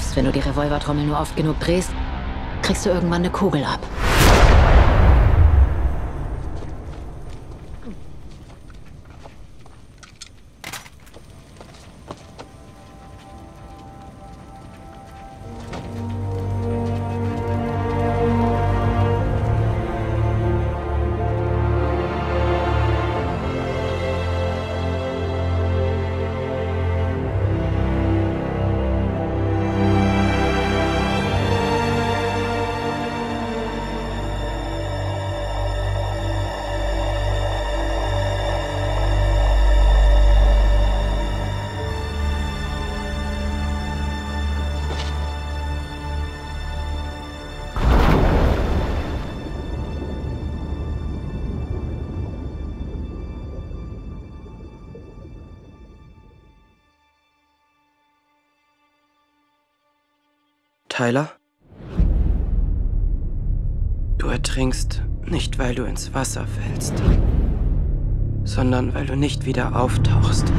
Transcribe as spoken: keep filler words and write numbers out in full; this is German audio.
hoffst, wenn du die Revolvertrommel nur oft genug drehst, kriegst du irgendwann eine Kugel ab. Tyler? Du ertrinkst nicht, weil du ins Wasser fällst, sondern weil du nicht wieder auftauchst.